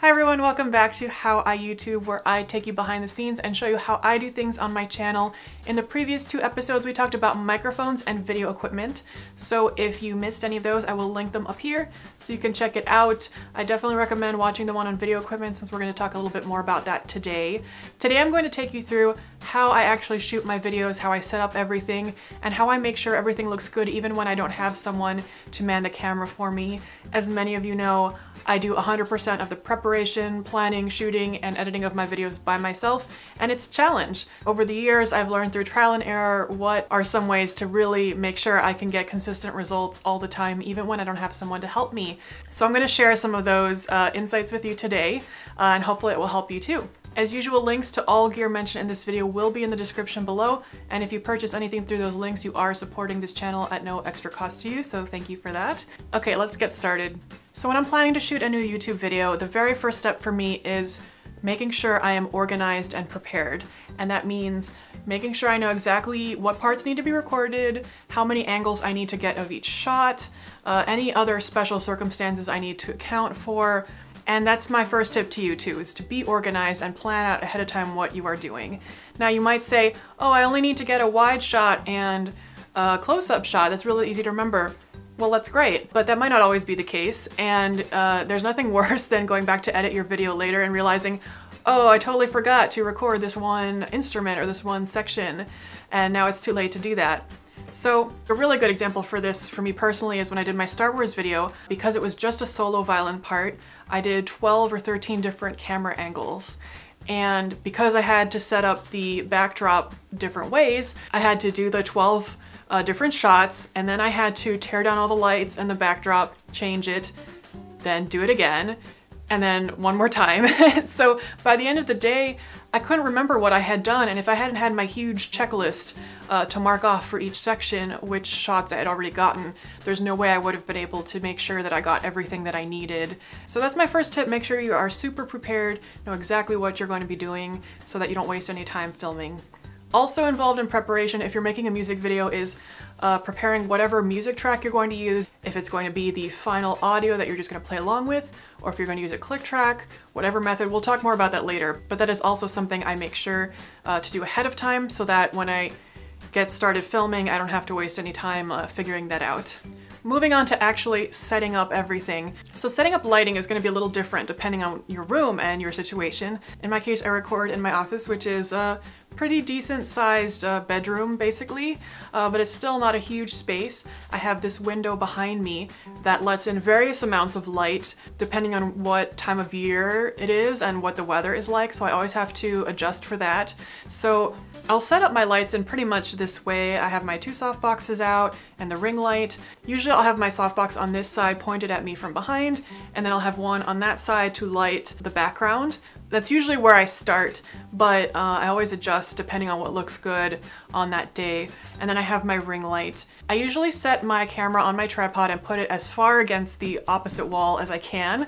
Hi everyone, welcome back to How I YouTube, where I take you behind the scenes and show you how I do things on my channel. In the previous two episodes, we talked about microphones and video equipment. So if you missed any of those, I will link them up here so you can check it out. I definitely recommend watching the one on video equipment since we're going to talk a little bit more about that today. Today I'm going to take you through how I actually shoot my videos, how I set up everything, and how I make sure everything looks good even when I don't have someone to man the camera for me. As many of you know, I do 100% of the preparation, planning, shooting, and editing of my videos by myself, and it's a challenge. Over the years, I've learned through trial and error what are some ways to really make sure I can get consistent results all the time, even when I don't have someone to help me. So I'm going to share some of those insights with you today, and hopefully it will help you too. As usual, links to all gear mentioned in this video will be in the description below, and if you purchase anything through those links, you are supporting this channel at no extra cost to you, so thank you for that. Okay, let's get started. So when I'm planning to shoot a new YouTube video, the very first step for me is making sure I am organized and prepared. And that means making sure I know exactly what parts need to be recorded, how many angles I need to get of each shot, any other special circumstances I need to account for. And that's my first tip to you too, is to be organized and plan out ahead of time what you are doing. Now you might say, oh, I only need to get a wide shot and a close-up shot. That's really easy to remember. Well, that's great, but that might not always be the case, and there's nothing worse than going back to edit your video later and realizing, oh, I totally forgot to record this one instrument or this one section, and now it's too late to do that. So a really good example for this for me personally is when I did my Star Wars video. Because it was just a solo violin part, I did 12 or 13 different camera angles. And because I had to set up the backdrop different ways, I had to do the 12 different shots, and then I had to tear down all the lights and the backdrop, change it, then do it again, and then one more time. So by the end of the day, I couldn't remember what I had done, and if I hadn't had my huge checklist to mark off for each section which shots I had already gotten, there's no way I would have been able to make sure that I got everything that I needed. So that's my first tip. Make sure you are super prepared, know exactly what you're going to be doing so that you don't waste any time filming. Also involved in preparation, if you're making a music video, is preparing whatever music track you're going to use. If it's going to be the final audio that you're just going to play along with, or if you're going to use a click track, whatever method. We'll talk more about that later, but that is also something I make sure to do ahead of time so that when I get started filming, I don't have to waste any time figuring that out. Moving on to actually setting up everything. So setting up lighting is going to be a little different depending on your room and your situation. In my case, I record in my office, which is a pretty decent sized bedroom basically, but it's still not a huge space. I have this window behind me that lets in various amounts of light depending on what time of year it is and what the weather is like, so I always have to adjust for that. So I'll set up my lights in pretty much this way. I have my two softboxes out and the ring light. Usually I'll have my softbox on this side pointed at me from behind, and then I'll have one on that side to light the background. That's usually where I start, but I always adjust depending on what looks good on that day. And then I have my ring light. I usually set my camera on my tripod and put it as far against the opposite wall as I can,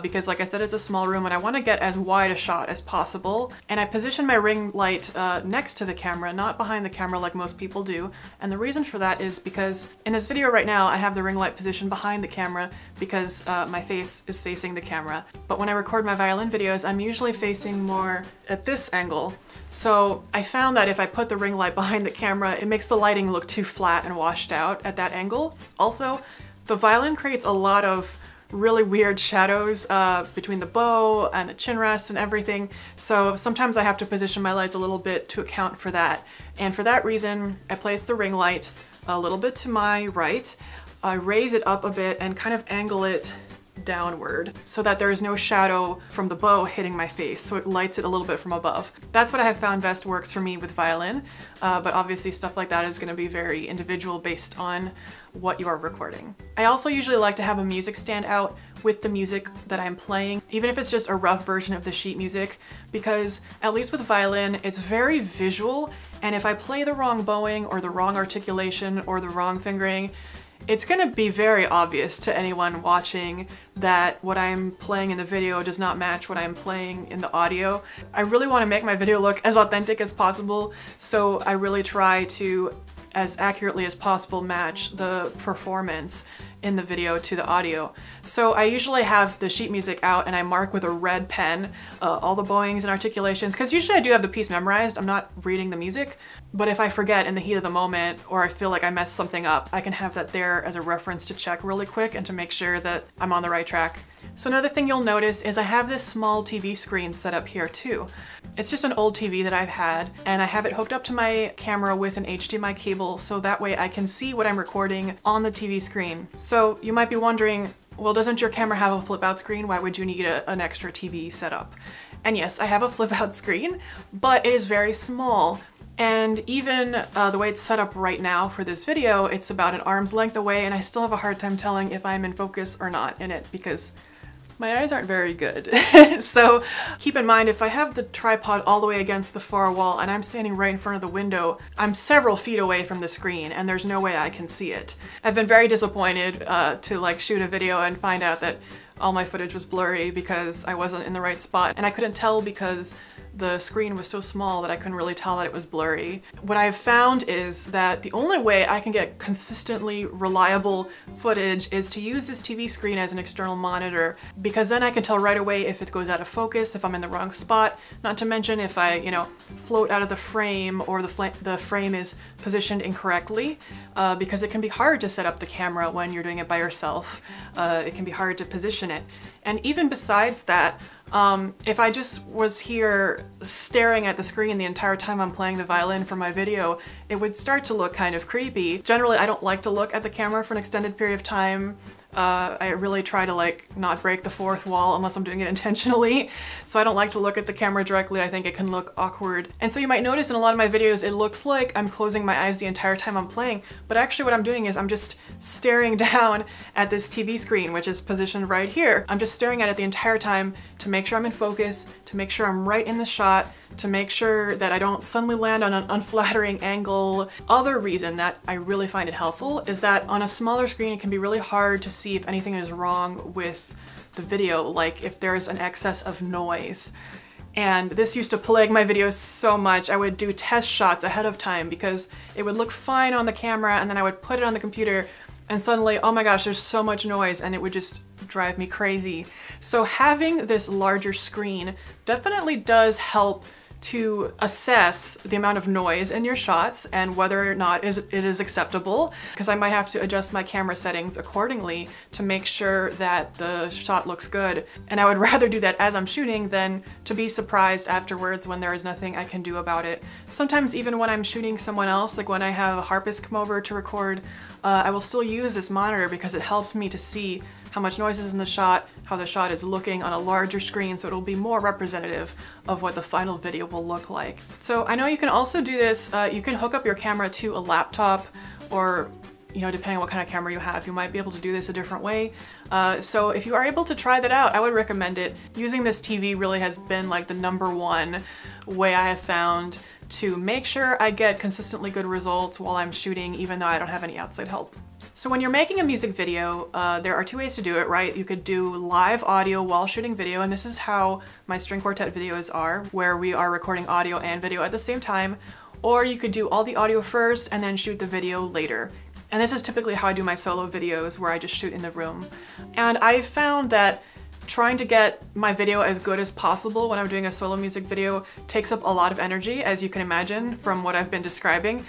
because like I said, it's a small room and I want to get as wide a shot as possible. And I position my ring light next to the camera, not behind the camera like most people do. And the reason for that is because in this video right now, I have the ring light positioned behind the camera because my face is facing the camera. But when I record my violin videos, I'm usually facing more at this angle. So I found that if I put the ring light behind the camera, it makes the lighting look too flat and washed out at that angle. Also, the violin creates a lot of really weird shadows between the bow and the chin rest and everything. So sometimes I have to position my lights a little bit to account for that. And for that reason, I place the ring light a little bit to my right. I raise it up a bit and kind of angle it downward so that there is no shadow from the bow hitting my face, so it lights it a little bit from above. That's what I have found best works for me with violin, but obviously stuff like that is going to be very individual based on what you are recording. I also usually like to have a music stand out with the music that I'm playing, even if it's just a rough version of the sheet music, because at least with violin, it's very visual, and if I play the wrong bowing or the wrong articulation or the wrong fingering, it's going to be very obvious to anyone watching that what I'm playing in the video does not match what I'm playing in the audio. I really want to make my video look as authentic as possible, so I really try to as accurately as possible match the performance in the video to the audio. So I usually have the sheet music out and I mark with a red pen all the bowings and articulations, because usually I do have the piece memorized, I'm not reading the music, but if I forget in the heat of the moment or I feel like I messed something up, I can have that there as a reference to check really quick and to make sure that I'm on the right track. So another thing you'll notice is I have this small TV screen set up here too. It's just an old TV that I've had, and I have it hooked up to my camera with an HDMI cable, so that way I can see what I'm recording on the TV screen. So you might be wondering, well, doesn't your camera have a flip out screen? Why would you need an extra TV setup? And yes, I have a flip out screen, but it is very small. And even the way it's set up right now for this video, it's about an arm's length away, and I still have a hard time telling if I'm in focus or not in it because my eyes aren't very good. So keep in mind, if I have the tripod all the way against the far wall and I'm standing right in front of the window, I'm several feet away from the screen and there's no way I can see it. I've been very disappointed to like shoot a video and find out that all my footage was blurry because I wasn't in the right spot, and I couldn't tell because the screen was so small that I couldn't really tell that it was blurry. What I've found is that the only way I can get consistently reliable footage is to use this TV screen as an external monitor, because then I can tell right away if it goes out of focus, if I'm in the wrong spot, not to mention if I, you know, float out of the frame or the frame is positioned incorrectly, because it can be hard to set up the camera when you're doing it by yourself. It can be hard to position it. And even besides that, if I just was here staring at the screen the entire time I'm playing the violin for my video, it would start to look kind of creepy. Generally, I don't like to look at the camera for an extended period of time. I really try to like not break the fourth wall unless I'm doing it intentionally. So I don't like to look at the camera directly. I think it can look awkward. And so you might notice in a lot of my videos, it looks like I'm closing my eyes the entire time I'm playing, but actually what I'm doing is I'm just staring down at this TV screen, which is positioned right here. I'm just staring at it the entire time to make sure I'm in focus, to make sure I'm right in the shot, to make sure that I don't suddenly land on an unflattering angle. Other reason that I really find it helpful is that on a smaller screen, it can be really hard to see if anything is wrong with the video, like if there's an excess of noise. And this used to plague my videos so much. I would do test shots ahead of time because it would look fine on the camera, and then I would put it on the computer and suddenly, oh my gosh, there's so much noise, and it would just drive me crazy. So having this larger screen definitely does help to assess the amount of noise in your shots and whether or not it is acceptable, because I might have to adjust my camera settings accordingly to make sure that the shot looks good. And I would rather do that as I'm shooting than to be surprised afterwards when there is nothing I can do about it. Sometimes even when I'm shooting someone else, like when I have a harpist come over to record, I will still use this monitor because it helps me to see how much noise is in the shot, how the shot is looking on a larger screen, so it'll be more representative of what the final video will look like. So I know you can also do this, you can hook up your camera to a laptop, or, you know, depending on what kind of camera you have, you might be able to do this a different way. So if you are able to try that out, I would recommend it. Using this TV really has been like the #1 way I have found to make sure I get consistently good results while I'm shooting, even though I don't have any outside help. So when you're making a music video, there are two ways to do it, right? You could do live audio while shooting video, and this is how my string quartet videos are, where we are recording audio and video at the same time, or you could do all the audio first and then shoot the video later. And this is typically how I do my solo videos, where I just shoot in the room. And I found that trying to get my video as good as possible when I'm doing a solo music video takes up a lot of energy, as you can imagine from what I've been describing.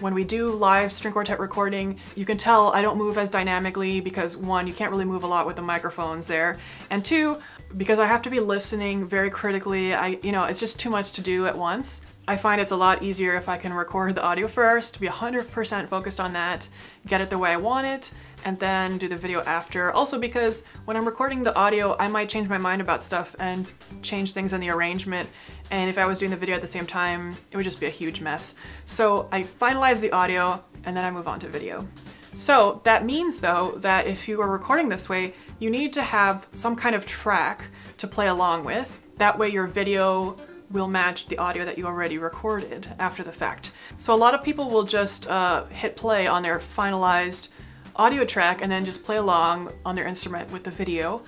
When we do live string quartet recording, you can tell I don't move as dynamically because, one, you can't really move a lot with the microphones there, and two, because I have to be listening very critically, it's just too much to do at once. I find it's a lot easier if I can record the audio first, be 100% focused on that, get it the way I want it, and then do the video after. Also because when I'm recording the audio, I might change my mind about stuff and change things in the arrangement, and if I was doing the video at the same time, it would just be a huge mess. So I finalize the audio, and then I move on to video. So that means, though, that if you are recording this way, you need to have some kind of track to play along with. That way your video will match the audio that you already recorded after the fact. So a lot of people will just hit play on their finalized audio track and then just play along on their instrument with the video.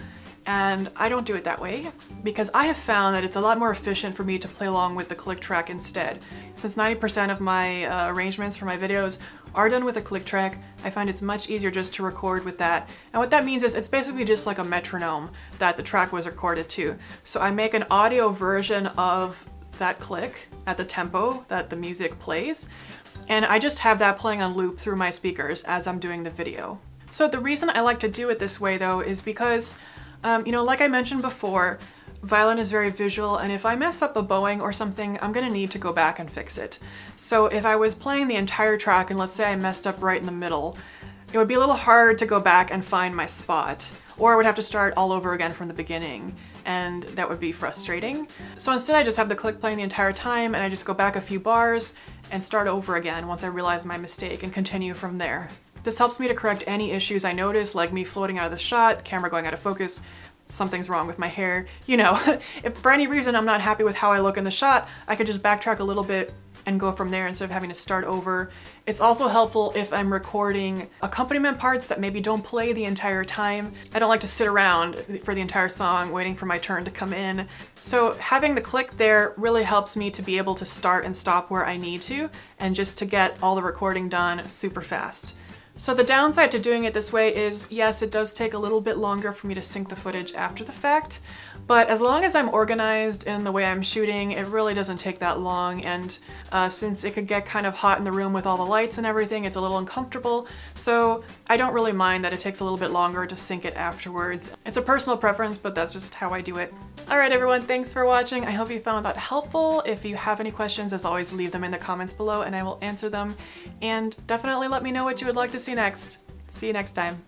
And I don't do it that way because I have found that it's a lot more efficient for me to play along with the click track instead. Since 90% of my arrangements for my videos are done with a click track, I find it's much easier just to record with that. And what that means is it's basically just like a metronome that the track was recorded to. So I make an audio version of that click at the tempo that the music plays, and I just have that playing on loop through my speakers as I'm doing the video. So the reason I like to do it this way though is because, you know, like I mentioned before, violin is very visual, and if I mess up a bowing or something, I'm gonna need to go back and fix it. So if I was playing the entire track and let's say I messed up right in the middle, it would be a little hard to go back and find my spot, or I would have to start all over again from the beginning, and that would be frustrating. So instead I just have the click playing the entire time, and I just go back a few bars and start over again once I realize my mistake and continue from there. This helps me to correct any issues I notice, like me floating out of the shot, camera going out of focus, something's wrong with my hair, you know. If for any reason I'm not happy with how I look in the shot, I could just backtrack a little bit and go from there instead of having to start over. It's also helpful if I'm recording accompaniment parts that maybe don't play the entire time. I don't like to sit around for the entire song waiting for my turn to come in. So having the click there really helps me to be able to start and stop where I need to, and just to get all the recording done super fast. So the downside to doing it this way is, yes, it does take a little bit longer for me to sync the footage after the fact, but as long as I'm organized in the way I'm shooting, it really doesn't take that long, and since it could get kind of hot in the room with all the lights and everything, it's a little uncomfortable, so I don't really mind that it takes a little bit longer to sync it afterwards. It's a personal preference, but that's just how I do it. Alright everyone, thanks for watching. I hope you found that helpful. If you have any questions, as always, leave them in the comments below and I will answer them, and definitely let me know what you would like to see next. See you next time.